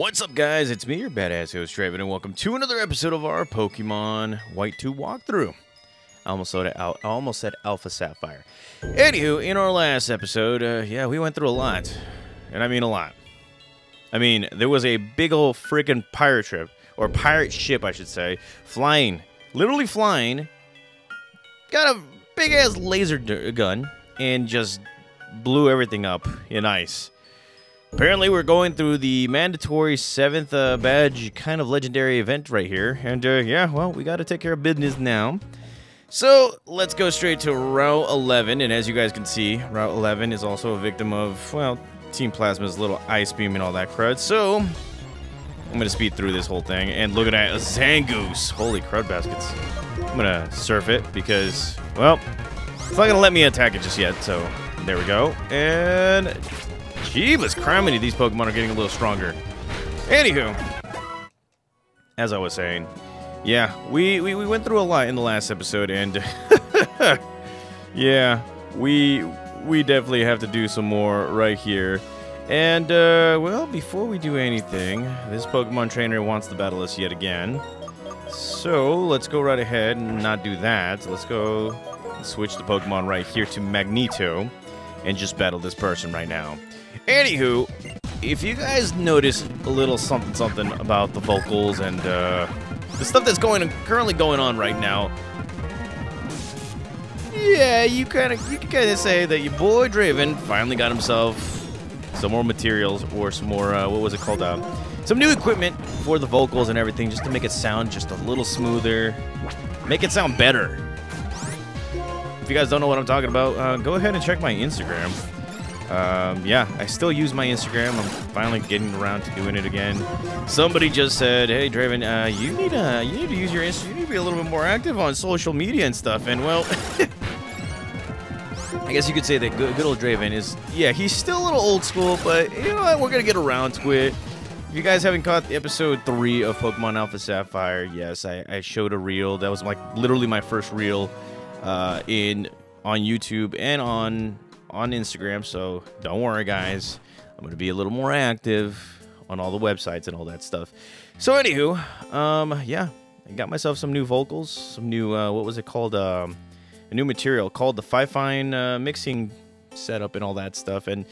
What's up, guys? It's me, your badass host, Drapion, and welcome to another episode of our Pokemon White 2 walkthrough. I almost said Alpha Sapphire. Anywho, in our last episode, yeah, we went through a lot. And I mean a lot. I mean, there was a big old freaking pirate trip, or pirate ship, I should say, flying, literally flying, got a big-ass laser gun, and just blew everything up in ice. Apparently, we're going through the mandatory 7th badge kind of legendary event right here. And, yeah, well, we got to take care of business now. So, let's go straight to Route 11. And as you guys can see, Route 11 is also a victim of, well, Team Plasma's little ice beam and all that crud. So, I'm going to speed through this whole thing. And look at that, a Zangoose. Holy crud baskets. I'm going to surf it because, well, it's not going to let me attack it just yet. So, there we go. And... Jeebus, criminy, these Pokemon are getting a little stronger. Anywho, as I was saying, yeah, we went through a lot in the last episode, and yeah, we definitely have to do some more right here. And, well, before we do anything, this Pokemon trainer wants to battle us yet again. So, let's go right ahead and not do that. Let's go switch the Pokemon right here to Magneto and just battle this person right now. Anywho, if you guys notice a little something about the vocals and the stuff that's currently going on right now, yeah, you can kind of say that your boy Draven finally got himself some more materials or some more what was it called? Some new equipment for the vocals and everything, just to make it sound just a little smoother, make it sound better. If you guys don't know what I'm talking about, go ahead and check my Instagram. Yeah, I still use my Instagram. I'm finally getting around to doing it again. Somebody just said, "Hey, Draven, you need to use your Instagram. You need to be a little bit more active on social media and stuff." And well, I guess you could say that good old Draven is, yeah, he's still a little old school, but you know what? We're gonna get around to it. If you guys haven't caught episode 3 of Pokemon Alpha Sapphire, yes, I showed a reel. That was like literally my first reel on YouTube and on Instagram, so don't worry, guys. I'm gonna be a little more active on all the websites and all that stuff. So anywho, yeah, I got myself some new vocals, some new what was it called? A new material called the Fi-Fine mixing setup and all that stuff, and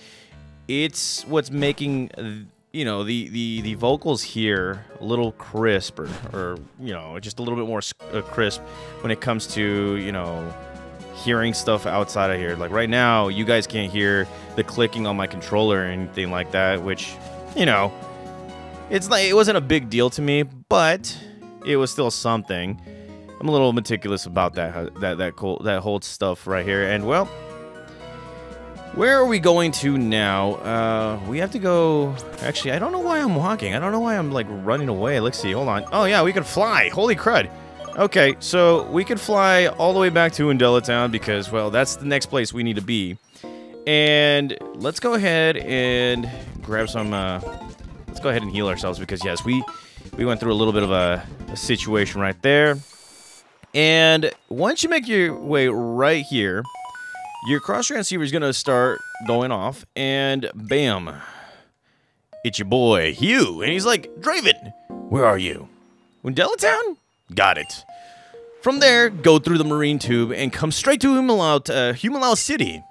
it's what's making you know the vocals here a little crisp, or you know, just a little bit more crisp when it comes to, you know, hearing stuff outside of here. Like right now, you guys can't hear the clicking on my controller or anything like that, which, you know, it's like it wasn't a big deal to me, but it was still something. I'm a little meticulous about that whole stuff right here, and well. Where are we going to now? We have to go... Actually, I don't know why I'm walking. I don't know why I'm, like, running away. Let's see. Hold on. Oh, yeah, we can fly. Holy crud. Okay, so we can fly all the way back to Undella Town because, well, that's the next place we need to be. And let's go ahead and grab some... let's go ahead and heal ourselves because, yes, we went through a little bit of a situation right there. And once you make your way right here... Your cross transceiver is going to start going off, and bam, it's your boy, Hugh. And he's like, Draven, where are you? Undella Town? Got it. From there, go through the Marine Tube and come straight to Humilau City.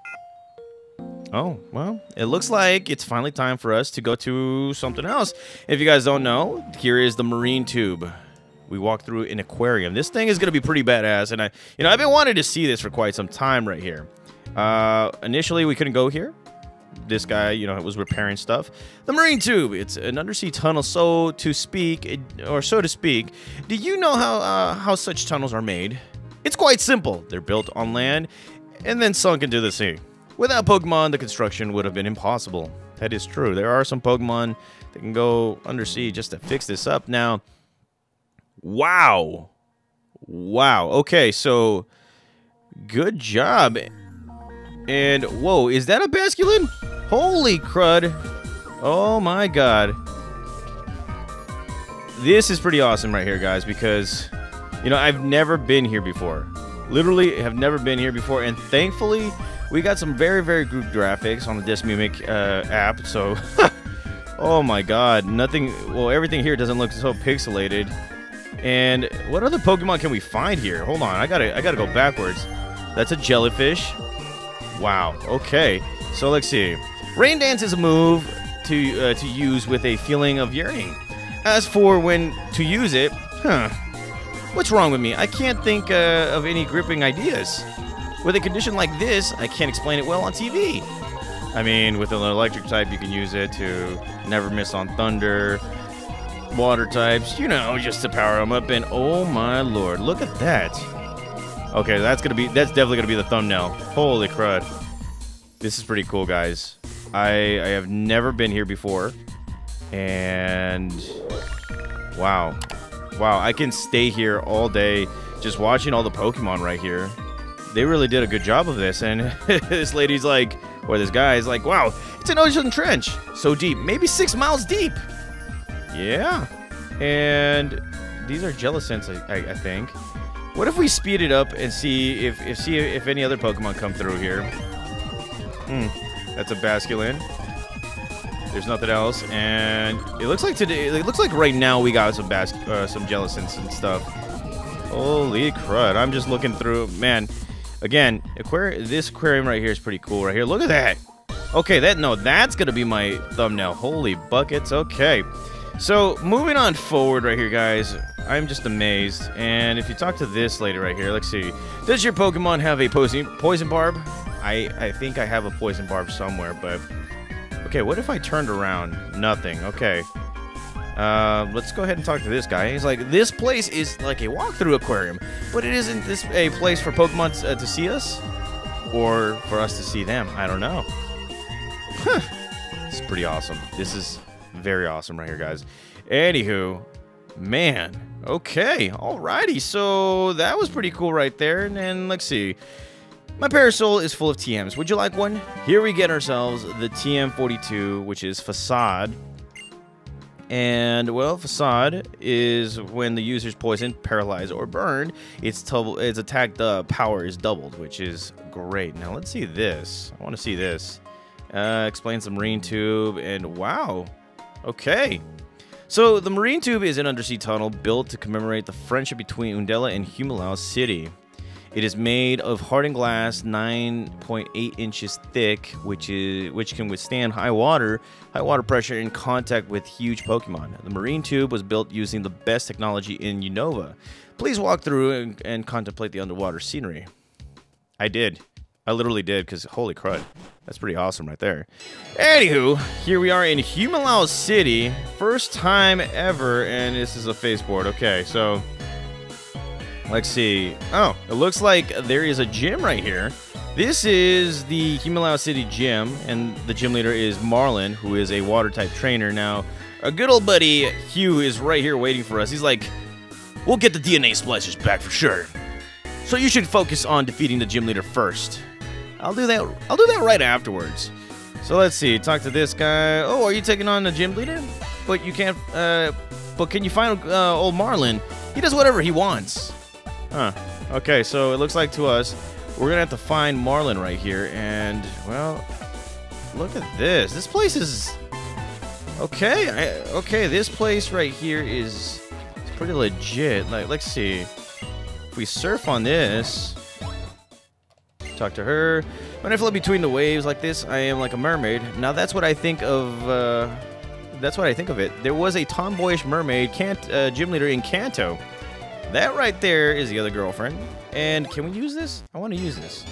Oh, well, it looks like it's finally time for us to go to something else. If you guys don't know, here is the Marine Tube. We walk through an aquarium. This thing is going to be pretty badass, and I've been wanting to see this for quite some time right here. Initially, we couldn't go here. This guy, you know, was repairing stuff. The Marine Tube. It's an undersea tunnel, so to speak. Do you know how such tunnels are made? It's quite simple. They're built on land and then sunk into the sea. Without Pokemon, the construction would have been impossible. That is true. There are some Pokemon that can go undersea just to fix this up. Now, wow. Wow. Okay, so good job. And, whoa, is that a Basculin? Holy crud. Oh, my God. This is pretty awesome right here, guys, because, you know, I've never been here before. Literally have never been here before, and thankfully, we got some very, very good graphics on the Disc Memic app, so Oh my god, nothing... Well, everything here doesn't look so pixelated. And what other Pokemon can we find here? Hold on, I gotta go backwards. That's a jellyfish. Wow, okay. So let's see. Rain Dance is a move to use with a feeling of yearning. As for when to use it... Huh. What's wrong with me? I can't think of any gripping ideas. With a condition like this, I can't explain it well on TV. I mean, with an electric type, you can use it to never miss on thunder. Water types, you know, just to power them up. And oh my lord, look at that. Okay, that's definitely gonna be the thumbnail. Holy crud. This is pretty cool, guys. I have never been here before. And wow. Wow, I can stay here all day just watching all the Pokemon right here. They really did a good job of this, and this lady's like, or this guy's like, wow, it's an ocean trench. So deep, maybe 6 miles deep. Yeah. And these are Jellicents, I think. What if we speed it up and see if any other Pokemon come through here? That's a Basculin. There's nothing else, and it looks like today. It looks like right now we got some Jellicents and stuff. Holy crud! I'm just looking through, man. Again, this aquarium right here is pretty cool. Right here, look at that. Okay, that's gonna be my thumbnail. Holy buckets! Okay, so moving on forward right here, guys. I'm just amazed. And if you talk to this lady right here, let's see. Does your Pokemon have a poison barb? I think I have a poison barb somewhere, but. Okay, what if I turned around? Nothing. Okay. Let's go ahead and talk to this guy. He's like, this place is like a walkthrough aquarium, but it isn't this a place for Pokemon to see us? Or for us to see them? I don't know. Huh. It's pretty awesome. This is very awesome right here, guys. Anywho, man. Okay, alrighty. So that was pretty cool right there. And let's see. My parasol is full of TMs. Would you like one? Here we get ourselves the TM42, which is Facade. And, well, Facade is when the user's poisoned, paralyzed, or burned. Its attack power is doubled, which is great. Now, let's see this. I want to see this. Explain some Marine Tube, and wow. Okay. So, the Marine Tube is an undersea tunnel built to commemorate the friendship between Undella and Humilau City. It is made of hardened glass 9.8 inches thick, which can withstand high water pressure and contact with huge Pokemon. The Marine Tube was built using the best technology in Unova. Please walk through and contemplate the underwater scenery. I did. I literally did, because holy crud. That's pretty awesome right there. Anywho, here we are in Humilau City. First time ever, and this is a faceboard. Okay, so... Let's see. Oh, it looks like there is a gym right here. This is the Humilau City Gym, and the gym leader is Marlon, who is a water-type trainer. Now, our good old buddy Hugh is right here waiting for us. He's like, we'll get the DNA splicers back for sure. So you should focus on defeating the gym leader first. I'll do that right afterwards. So let's see. Talk to this guy. Oh, are you taking on the gym leader? But you can't, but can you find old Marlon? He does whatever he wants. Huh. Okay, so it looks like to us, we're gonna have to find Marlon right here, and, well, look at this. This place is... Okay, okay, this place right here is pretty legit. Like, let's see. If we surf on this... Talk to her. When I float between the waves like this, I am like a mermaid. Now that's what I think of, That's what I think of it. There was a tomboyish mermaid gym leader in Kanto. That right there is the other girlfriend. And can we use this? I want to use this.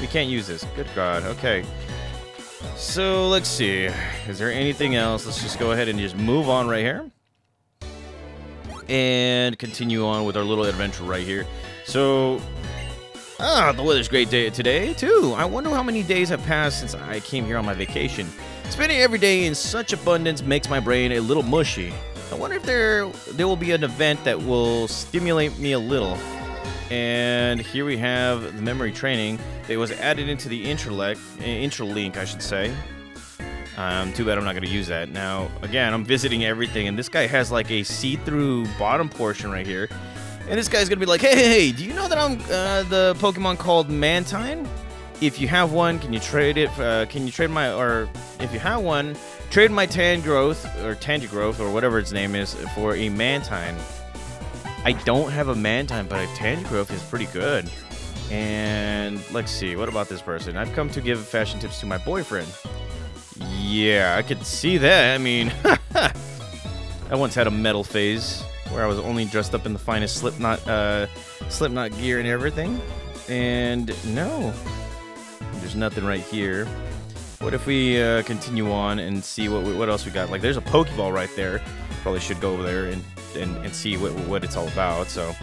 We can't use this. Good God. Okay. So let's see. Is there anything else? Let's just go ahead and just move on right here. And continue on with our little adventure right here. So, the weather's great day today, too. I wonder how many days have passed since I came here on my vacation. Spending every day in such abundance makes my brain a little mushy. I wonder if there will be an event that will stimulate me a little. And here we have the memory training that was added into the interlink, I should say. Too bad I'm not going to use that. Now, again, I'm visiting everything, and this guy has like a see-through bottom portion right here. And this guy's going to be like, hey, do you know that I'm the Pokemon called Mantine? If you have one, can you trade it? Can you trade my, or if you have one, trade my Tangrowth or Tangigrowth or whatever its name is for a Mantine. I don't have a Mantine, but a Tangigrowth is pretty good. And let's see, what about this person? I've come to give fashion tips to my boyfriend. Yeah, I could see that. I mean, I once had a metal phase where I was only dressed up in the finest Slipknot gear and everything. And no, there's nothing right here. What if we continue on and see what else we got? Like, there's a Pokeball right there. Probably should go over there and see what it's all about. So,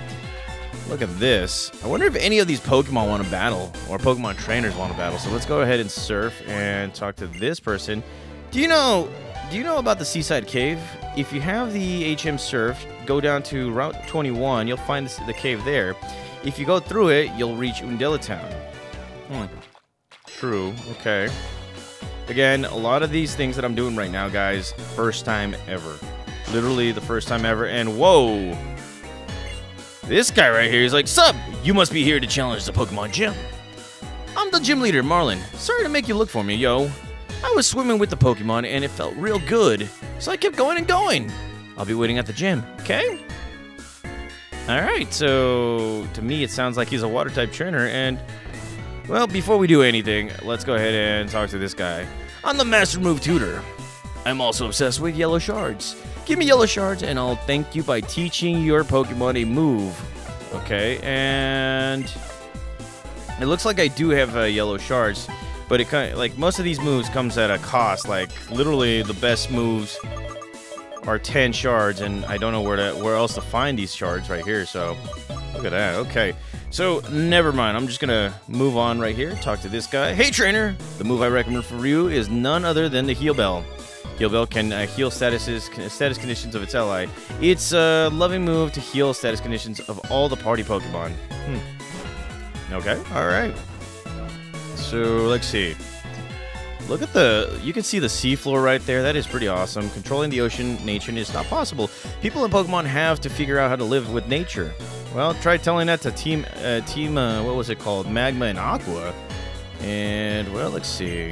look at this. I wonder if any of these Pokemon want to battle, or Pokemon trainers want to battle. So let's go ahead and surf and talk to this person. Do you know about the Seaside Cave? If you have the HM Surf, go down to Route 21. You'll find the cave there. If you go through it, you'll reach Undella Town. True. Okay. Again, a lot of these things that I'm doing right now, guys, first time ever. Literally the first time ever. And whoa! This guy right here is like, "Sup, you must be here to challenge the Pokemon gym. I'm the gym leader, Marlon. Sorry to make you look for me, yo. I was swimming with the Pokemon and it felt real good, so I kept going and going. I'll be waiting at the gym, okay?" Alright, so to me it sounds like he's a water-type trainer, and, well, before we do anything, let's go ahead and talk to this guy. "I'm the Master Move Tutor. I'm also obsessed with yellow shards. Give me yellow shards and I'll thank you by teaching your Pokemon a move." Okay, and it looks like I do have yellow shards. But it kind of, like, most of these moves comes at a cost. Like, literally the best moves are 10 shards, and I don't know where else to find these shards right here. So look at that. Okay, so never mind. I'm just gonna move on right here. Talk to this guy. "Hey trainer, the move I recommend for you is none other than the Heal Bell. Heal Bell can heal status conditions of its ally. It's a loving move to heal status conditions of all the party Pokemon." Okay. All right. So, let's see. Look at the... You can see the seafloor right there. That is pretty awesome. "Controlling the ocean nature is not possible. People in Pokemon have to figure out how to live with nature." Well, try telling that to Team Magma and Aqua. And, well, let's see.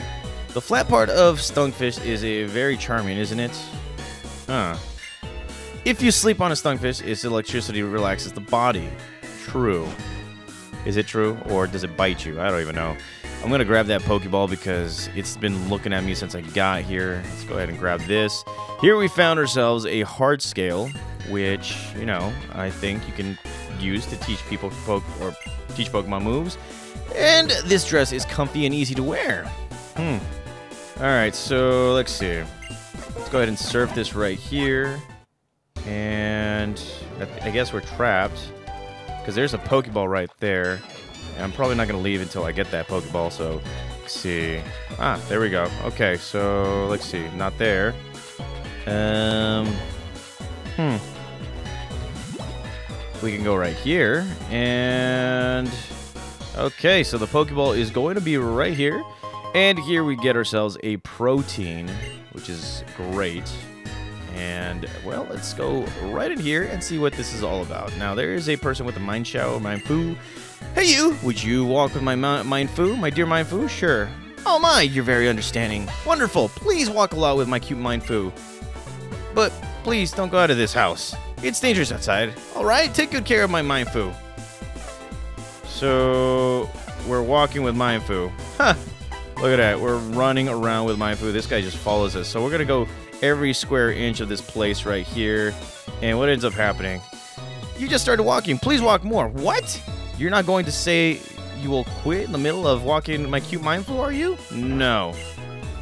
"The flat part of Stunkfish is very charming, isn't it? Huh. If you sleep on a Stunkfish, its electricity relaxes the body." True. Is it true? Or does it bite you? I don't even know. I'm going to grab that Pokeball because it's been looking at me since I got here. Let's go ahead and grab this. Here we found ourselves a hard scale, which, you know, I think you can use to teach people teach Pokemon moves. And this dress is comfy and easy to wear. Alright, so let's see. Let's go ahead and surf this right here. And I guess we're trapped because there's a Pokeball right there. And I'm probably not going to leave until I get that Pokeball, so let's see. Ah, there we go. Okay, so let's see. Not there. We can go right here. And... okay, so the Pokeball is going to be right here. And here we get ourselves a protein, which is great. And, well, let's go right in here and see what this is all about. Now, there is a person with a Mienfoo. "Hey, you! Would you walk with my Mienfoo, my dear Mienfoo?" "Sure." "Oh my, you're very understanding. Wonderful. Please walk a lot with my cute Mienfoo. But please don't go out of this house. It's dangerous outside. All right, take good care of my Mienfoo." So, we're walking with Mienfoo. Huh. Look at that. We're running around with Mienfoo. This guy just follows us. So, we're going to go every square inch of this place right here. And what ends up happening? "You just started walking. Please walk more." "What? You're not going to say you will quit in the middle of walking my cute Mienfoo, are you?" "No."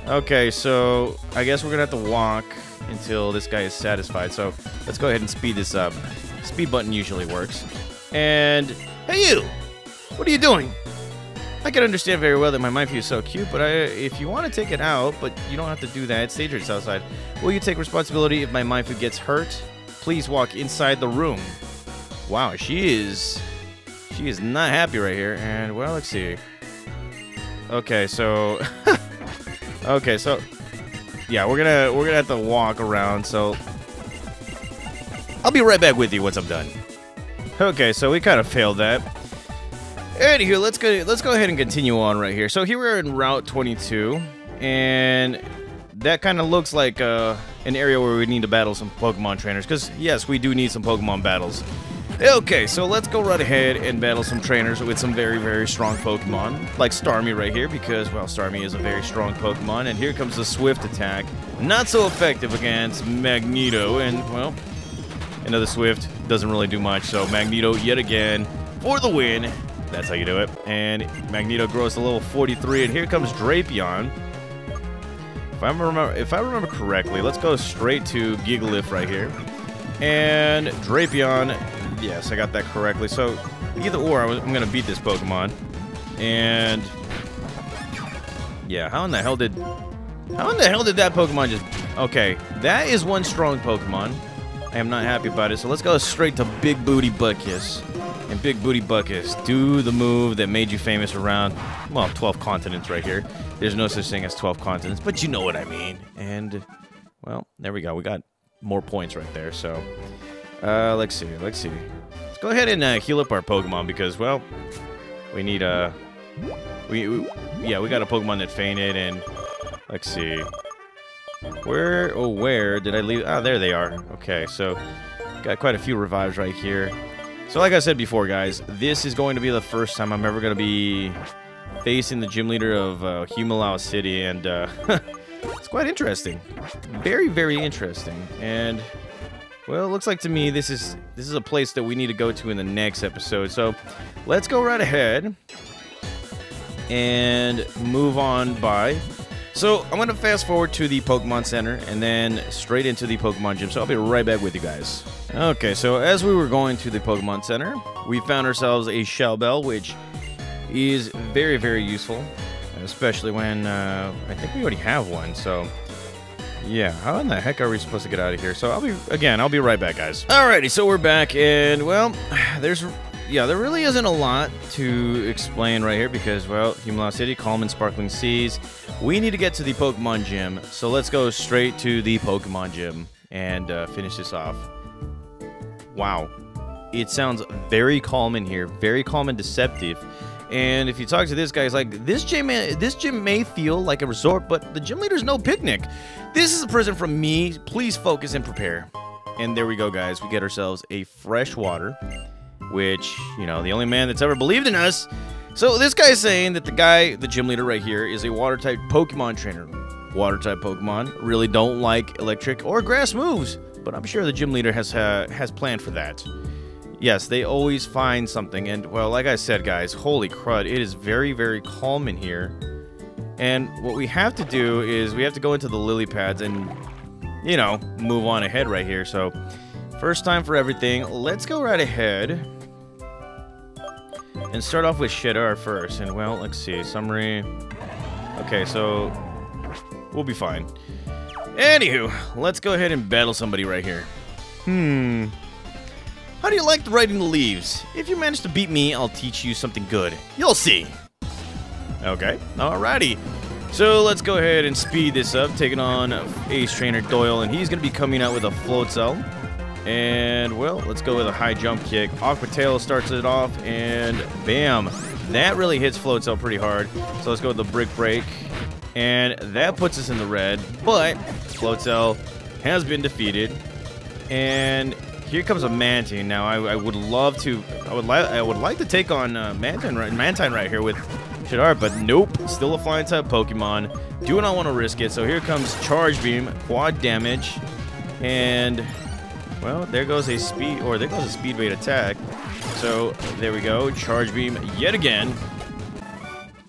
Okay, so I guess we're going to have to walk until this guy is satisfied. So let's go ahead and speed this up. Speed button usually works. And, "Hey you! What are you doing? I can understand very well that my Mienfoo is so cute, but if you want to take it out, but you don't have to do that. It's dangerous outside. Will you take responsibility if my Mienfoo gets hurt? Please walk inside the room." Wow, she is not happy right here. And, well, let's see. Okay, so okay, so yeah, we're gonna have to walk around. So I'll be right back with you once I'm done. Okay, so we kind of failed that. Anywho, let's go ahead and continue on right here. So here we're in Route 22, and that kind of looks like an area where we need to battle some Pokemon trainers, because yes, we do need some Pokemon battles. Okay, so let's go right ahead and battle some trainers with some very, very strong Pokemon, like Starmie right here, because, well, Starmie is a very strong Pokemon, and here comes the Swift Attack. Not so effective against Magneto, and, well, another Swift doesn't really do much, so Magneto yet again for the win. That's how you do it. And Magneto grows to level 43, and here comes Drapion. If I remember correctly, let's go straight to Gigalith right here. And Drapion, yes, I got that correctly. So either or, I'm gonna beat this Pokemon. And yeah, how in the hell did that Pokemon just? Okay, that is one strong Pokemon. I am not happy about it. So let's go straight to Big Booty Butkus. And Big Booty Butkus, do the move that made you famous around, well, 12 continents right here. There's no such thing as 12 continents, but you know what I mean. And, well, there we go. We got more points right there, so. Let's see. Let's go ahead and heal up our Pokemon because, well, we need a... we got a Pokemon that fainted, and let's see. Where did I leave? Ah, there they are. Okay, so got quite a few revives right here. So like I said before, guys, this is going to be the first time I'm ever going to be facing the gym leader of Humilau City, and it's quite interesting. Very, very interesting. And, well, it looks like to me this is a place that we need to go to in the next episode. So let's go right ahead and move on by. So I'm going to fast forward to the Pokemon Center and then straight into the Pokemon Gym. So I'll be right back with you guys. Okay, so as we were going to the Pokemon Center, we found ourselves a Shell Bell, which is very, very useful. Especially when, I think we already have one, so... Yeah, how in the heck are we supposed to get out of here? So I'll be right back, guys. Alrighty, so we're back, and, well, there really isn't a lot to explain right here because, well, Humilau City, calm and sparkling seas. We need to get to the Pokemon Gym, so let's go straight to the Pokemon Gym and finish this off. Wow, it sounds very calm in here, very calm and deceptive. And if you talk to this guy, he's like, this gym may feel like a resort, but the gym leader's no picnic. This is a prison from me. Please focus and prepare. And there we go, guys. We get ourselves a fresh water. Which, you know, the only man that's ever believed in us. So this guy's saying that the gym leader right here, is a water-type Pokemon trainer. Water-type Pokemon really don't like electric or grass moves, but I'm sure the gym leader has planned for that. Yes, they always find something, and, well, like I said, guys, holy crud, it is very, very calm in here. And what we have to do is we have to go into the lily pads and, you know, move on ahead right here. So, first time for everything. Let's go right ahead and start off with Shedar first. And, well, let's see. Summary. Okay, so we'll be fine. Anywho, let's go ahead and battle somebody right here. How do you like the writing the leaves? If you manage to beat me, I'll teach you something good. You'll see. Okay, alrighty. So let's go ahead and speed this up. Taking on Ace Trainer Doyle, and he's going to be coming out with a Floatzel. And, well, let's go with a high jump kick. Aqua Tail starts it off, and bam. That really hits Floatzel pretty hard. So let's go with the Brick Break. And that puts us in the red, but Floatzel has been defeated. And here comes a Mantine. Now, I would like to take on Mantine right here with Shedar, but nope. Still a flying type Pokemon. Do not want to risk it. So here comes Charge Beam, quad damage, and... Well, there goes a speed bait attack. So there we go, Charge Beam yet again,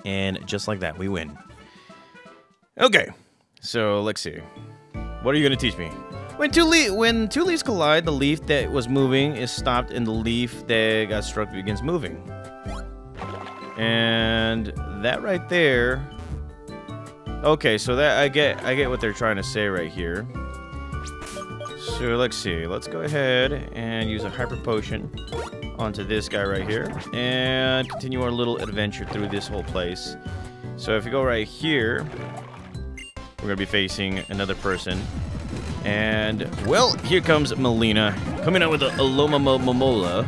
and just like that, we win. Okay, so let's see. What are you gonna teach me? When two leaves collide, the leaf that was moving is stopped, and the leaf that got struck begins moving. And that right there. Okay, so that I get what they're trying to say right here. So let's see, let's go ahead and use a Hyper Potion onto this guy right here and continue our little adventure through this whole place. So if we go right here, we're gonna be facing another person. And, well, here comes Melina, coming out with the Alomomola.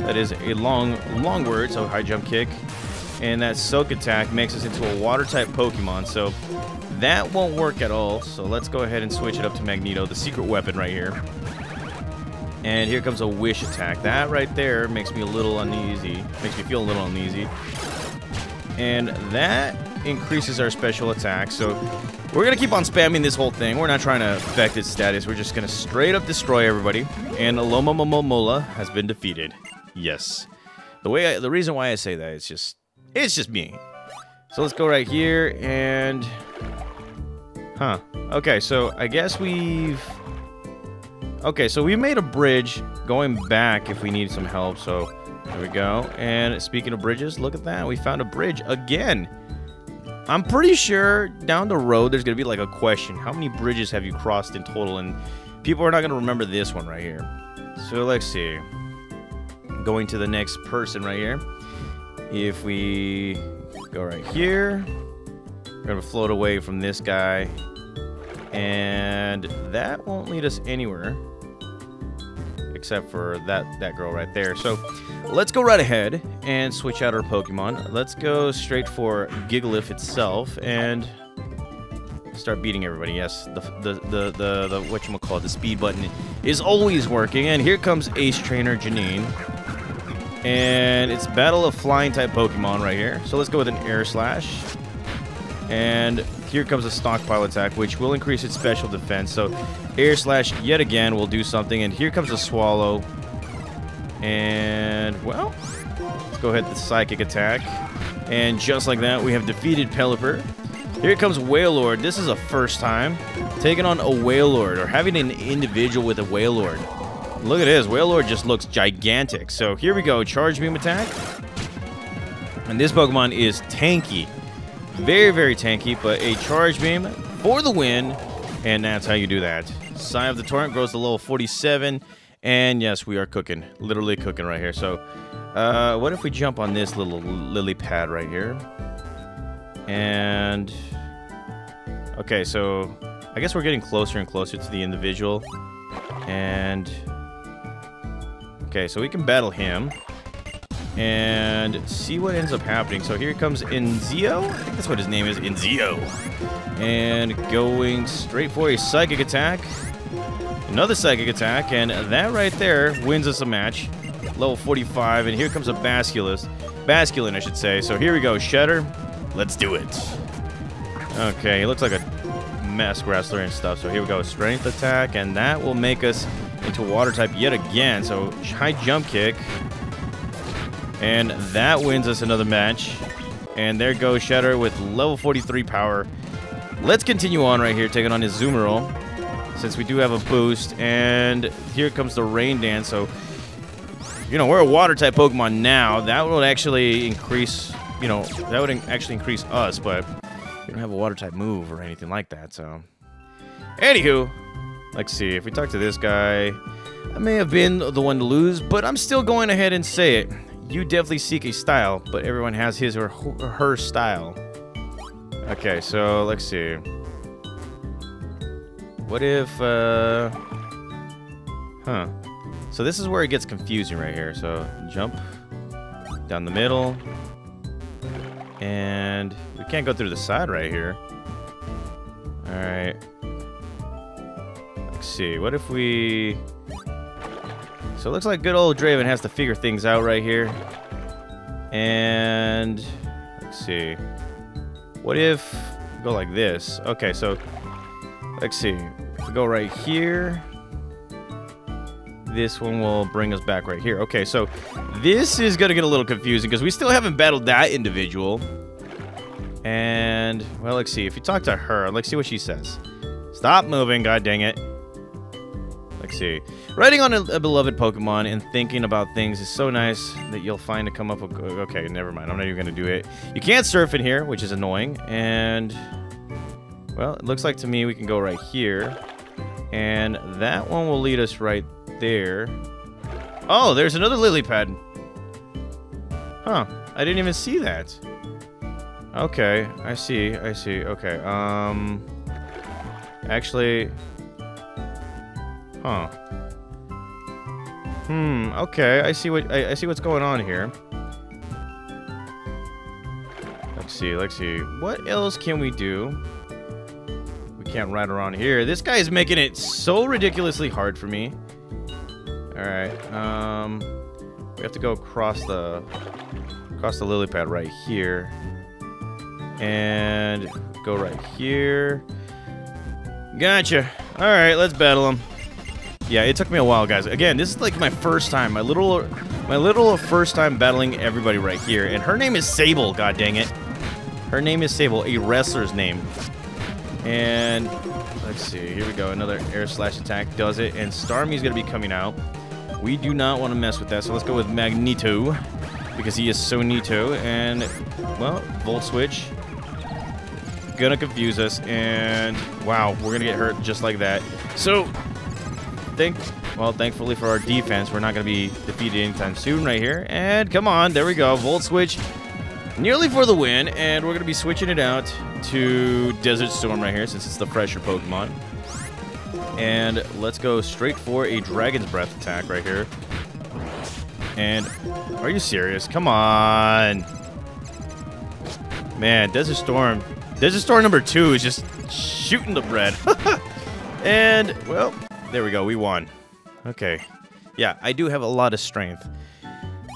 That is a long word, so high jump kick. And that soak attack makes us into a water-type Pokemon, so that won't work at all. So let's go ahead and switch it up to Magneto, the secret weapon right here. And here comes a wish attack. That right there makes me a little uneasy. Makes me feel a little uneasy. And that increases our special attack, so we're going to keep on spamming this whole thing. We're not trying to affect its status. We're just going to straight up destroy everybody. And Alomomola has been defeated. Yes. The reason why I say that is just... it's just me. So let's go right here and... huh. Okay, so I guess we've... okay, so we made a bridge going back if we need some help, so there we go. And speaking of bridges, look at that. We found a bridge again. I'm pretty sure down the road there's going to be like a question. How many bridges have you crossed in total? And people are not going to remember this one right here. So let's see. Going to the next person right here. If we go right here, we're going to float away from this guy. And that won't lead us anywhere. Except for that girl right there. So let's go right ahead and switch out our Pokemon. Let's go straight for Gigalith itself and start beating everybody. Yes, the whatchamacallit, the speed button is always working. And here comes Ace Trainer Janine. And it's Battle of Flying type Pokemon right here. So let's go with an Air Slash. And here comes a Stockpile attack, which will increase its special defense. So Air Slash yet again will do something. And here comes a Swallow. And, well, let's go ahead with the Psychic attack. And just like that, we have defeated Pelipper. Here comes Wailord. This is a first time taking on a Wailord or having an individual with a Wailord. Look at this. Wailord just looks gigantic. So here we go. Charge Beam attack. And this Pokemon is tanky. Very, very tanky, but a Charge Beam for the win. And that's how you do that. Sigh of the Torrent grows to level 47. And yes, we are cooking. Literally cooking right here. So what if we jump on this little lily pad right here? And... okay, so I guess we're getting closer and closer to the individual. And... okay, so we can battle him and see what ends up happening. So here comes Inzio. I think that's what his name is, Inzio. And going straight for a Psychic attack. Another Psychic attack, and that right there wins us a match. Level 45, and here comes a Basculin, I should say. So here we go, Shedder. Let's do it. Okay, he looks like a mask wrestler and stuff. So here we go, Strength attack, and that will make us into water type yet again. So high jump kick, and that wins us another match. And there goes Shedder with level 43 power. Let's continue on right here, taking on his Azumarill, since we do have a boost. And here comes the Rain Dance. So, you know, we're a water type Pokemon now. That would actually increase, you know, that would actually increase us, but we don't have a water type move or anything like that. So, anywho, let's see. If we talk to this guy, I may have been the one to lose, but I'm still going ahead and say it. You definitely seek a style, but everyone has his or her style. Okay, so let's see. What if, huh. So this is where it gets confusing right here. So jump down the middle. And we can't go through the side right here. All right. Let's see. What if we... so it looks like good old Draven has to figure things out right here. And let's see. What if we go like this? Okay, so... let's see. If we go right here, this one will bring us back right here. Okay, so this is going to get a little confusing because we still haven't battled that individual. And, well, let's see. If you talk to her, let's see what she says. Stop moving, god dang it. Let's see. Writing on a beloved Pokemon and thinking about things is so nice that you'll find to come up with... okay, never mind. I'm not even going to do it. You can't surf in here, which is annoying. And... well, it looks like to me we can go right here. And that one will lead us right there. Oh, there's another lily pad. Huh. I didn't even see that. Okay. I see. I see. Okay. Actually... huh. Hmm, okay, I see what's going on here. Let's see. What else can we do? We can't ride around here. This guy is making it so ridiculously hard for me. Alright, we have to go across the lily pad right here. And go right here. Gotcha. Alright, let's battle him. Yeah, it took me a while, guys. Again, this is like my first time, my literal first time battling everybody right here. And her name is Sable, god dang it. Her name is Sable, a wrestler's name. And let's see, here we go. Another air slash attack does it. And Starmie's gonna be coming out. We do not want to mess with that, so let's go with Magneto. Because he is so neato. And well, Volt Switch. Gonna confuse us, and wow, we're gonna get hurt just like that. So thankfully for our defense, we're not going to be defeated anytime soon right here. And come on, there we go. Volt Switch nearly for the win. And we're going to be switching it out to Desert Storm right here since it's the fresher Pokemon. And let's go straight for a Dragon's Breath attack right here. And are you serious? Come on. Man, Desert Storm number 2 is just shooting the bread. And, well... there we go, we won. Okay. Yeah, I do have a lot of strength.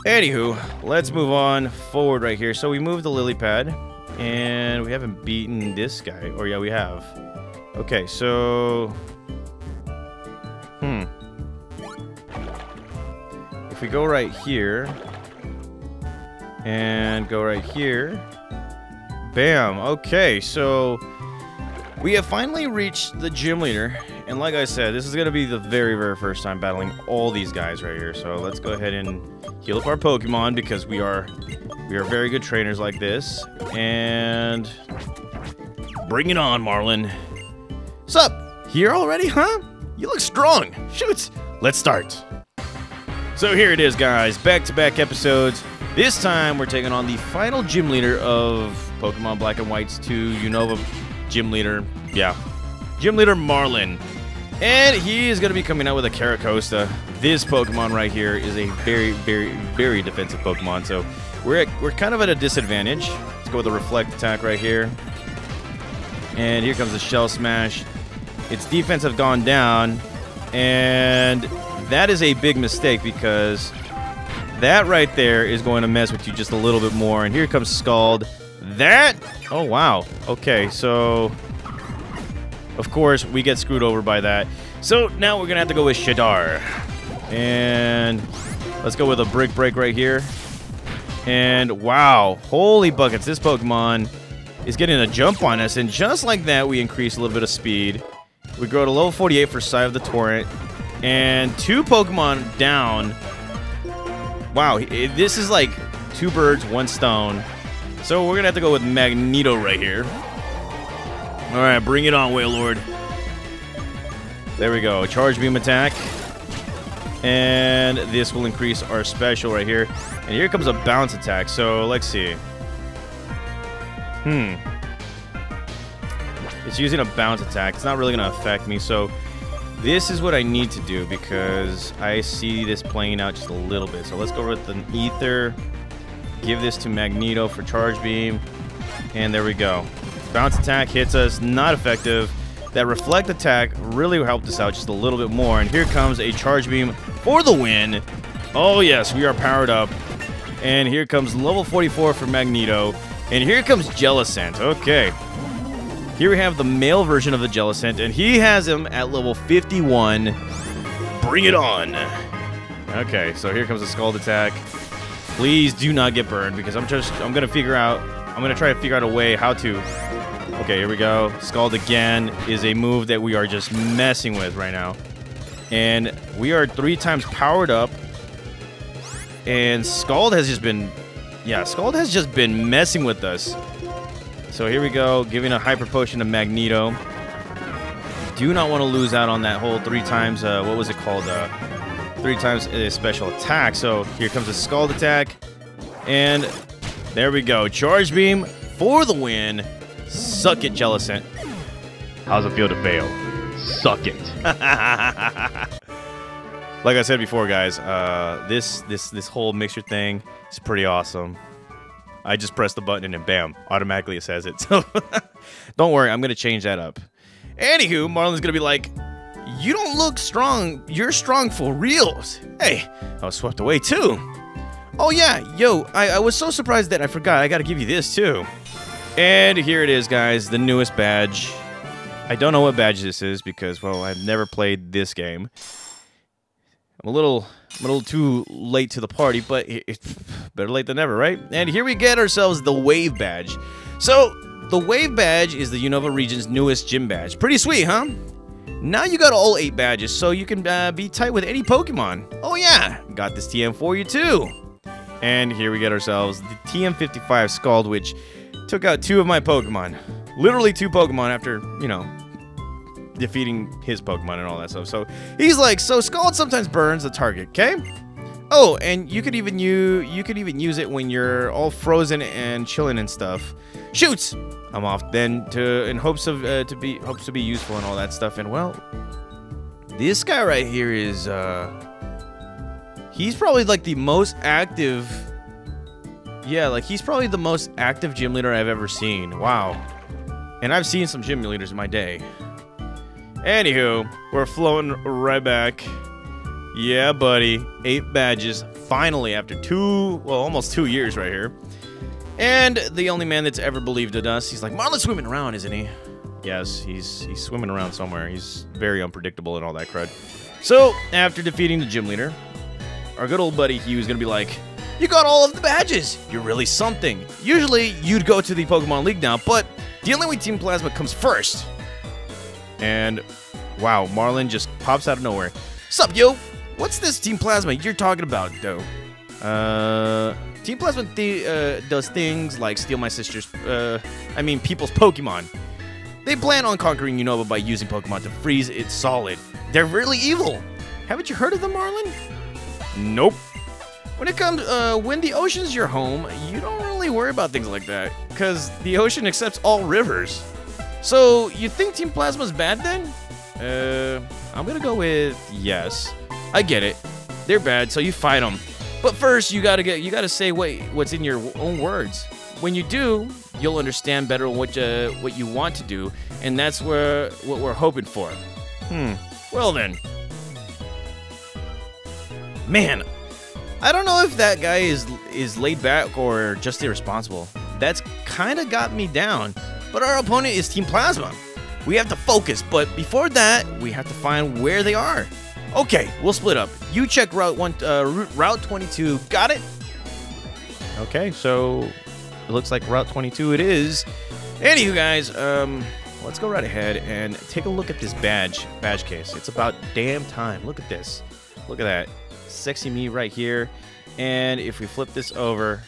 Anywho, let's move on forward right here. So we moved the lily pad, and we haven't beaten this guy. Or yeah, we have. Okay, so... if we go right here, and go right here... bam! Okay, so... we have finally reached the gym leader. And like I said, this is going to be the very, very first time battling all these guys right here. So let's go ahead and heal up our Pokemon because we are very good trainers like this. And bring it on, Marlon. What's up? Here already, huh? You look strong. Shoots. Let's start. So here it is, guys. Back-to-back episodes. This time we're taking on the final gym leader of Pokemon Black and White's 2, Unova gym leader. Yeah. Gym leader Marlon. And he is going to be coming out with a Caracosta. This Pokemon right here is a very, very, very defensive Pokemon. So we're kind of at a disadvantage. Let's go with a Reflect attack right here. And here comes the Shell Smash. Its defense have gone down. And that is a big mistake because that right there is going to mess with you just a little bit more. And here comes Scald. That? Oh, wow. Okay, so... of course, we get screwed over by that. So now we're going to have to go with Shadar. And let's go with a Brick Break right here. And wow, holy buckets. This Pokemon is getting a jump on us. And just like that, we increase a little bit of speed. We grow to level 48 for Side of the Torrent. And 2 Pokemon down. Wow, this is like 2 birds, 1 stone. So we're going to have to go with Magneto right here. Alright, bring it on, Wailord. There we go. Charge Beam attack. And this will increase our special right here. And here comes a bounce attack. So, let's see. It's using a bounce attack. It's not really going to affect me. So, this is what I need to do because I see this playing out just a little bit. So, let's go with an Ether. Give this to Magneto for Charge Beam. And there we go. Bounce attack hits us, not effective. That Reflect attack really helped us out just a little bit more. And here comes a Charge Beam for the win. Oh yes, we are powered up. And here comes level 44 for Magneto. And here comes Jellicent. Okay. Here we have the male version of the Jellicent. And he has him at level 51. Bring it on. Okay, so here comes a Scald attack. Please do not get burned because I'm going to try to figure out a way how to... okay, here we go. Scald again is a move that we are just messing with right now. And we are 3 times powered up. And Scald has just been... yeah, Scald has just been messing with us. So here we go, giving a Hyper Potion to Magneto. Do not want to lose out on that whole 3 times... what was it called? 3 times a special attack. So here comes a Scald attack. And there we go. Charge Beam for the win. Suck it, Jellicent. How's it feel to fail? Suck it. Like I said before, guys, this whole mixture thing is pretty awesome. I just press the button and then bam, automatically it says it. So don't worry, I'm gonna change that up. Anywho, Marlon's gonna be like, "You don't look strong. You're strong for reals." Hey, I was swept away too. Oh yeah, yo, I was so surprised that I forgot. I gotta give you this too. And here it is, guys, the newest badge. I don't know what badge this is because, well, I've never played this game. I'm a little too late to the party, but it's better late than never, right? And here we get ourselves the Wave Badge. So, the Wave Badge is the Unova region's newest gym badge. Pretty sweet, huh? Now you got all 8 badges, so you can be tight with any Pokemon. Oh yeah, got this TM42 too. And here we get ourselves the TM55 Scald, which took out 2 of my Pokemon. Literally 2 Pokemon after, you know, defeating his Pokemon and all that stuff. So he's like, so Scald sometimes burns the target, okay? Oh, and you could even use it when you're all frozen and chilling and stuff. Shoots! I'm off then in hopes to be useful and all that stuff. And well, this guy right here is he's probably like the most active. Yeah, like he's probably the most active gym leader I've ever seen. Wow. And I've seen some gym leaders in my day. Anywho, we're floating right back. Yeah, buddy. 8 badges. Finally, after almost two years right here. And the only man that's ever believed in us. He's like, Marlon's swimming around, isn't he? Yes, he's swimming around somewhere. He's very unpredictable and all that crud. So, after defeating the gym leader, our good old buddy Hugh is going to be like, you got all of the badges. You're really something. Usually, you'd go to the Pokemon League now, but dealing with Team Plasma comes first. And, wow, Marlon just pops out of nowhere. Sup, yo? What's this Team Plasma you're talking about, though? Team Plasma does things like steal my sister's, people's Pokemon. They plan on conquering Unova by using Pokemon to freeze it solid. They're really evil. Haven't you heard of them, Marlon? Nope. When the ocean's your home, you don't really worry about things like that, because the ocean accepts all rivers. So, you think Team Plasma's bad then? I'm gonna go with yes. I get it. They're bad, so you fight them. But first, you gotta say what's in your own words. When you do, you'll understand better what you want to do, and that's what we're hoping for. Well then. Man, I don't know if that guy is laid back or just irresponsible. That's kinda got me down. But our opponent is Team Plasma. We have to focus, but before that, we have to find where they are. Okay, we'll split up. You check Route 22. Got it? Okay, so it looks like Route 22 it is. Anywho, guys, let's go right ahead and take a look at this badge case. It's about damn time. Look at this. Look at that. Sexy me right here. And if we flip this over...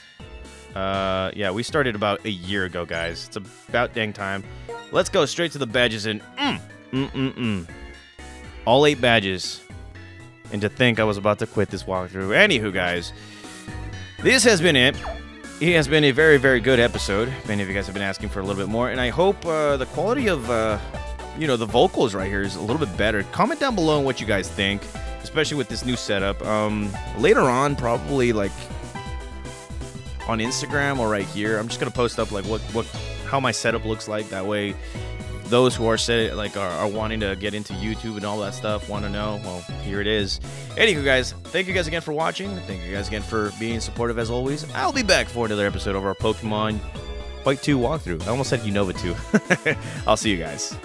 yeah, we started about a year ago, guys. It's about dang time. Let's go straight to the badges and all 8 badges. And to think I was about to quit this walkthrough. Anywho, guys, this has been it. It has been a very, very good episode. Many of you guys have been asking for a little bit more, and I hope the quality of the vocals right here is a little bit better. Comment down below on what you guys think, especially with this new setup. Later on, probably like on Instagram or right here, I'm just gonna post up like how my setup looks like. That way, those who are wanting to get into YouTube and all that stuff want to know. Well, here it is. Anywho, guys, thank you guys again for watching. Thank you guys again for being supportive as always. I'll be back for another episode of our Pokemon White 2 walkthrough. I almost said Unova 2. I'll see you guys.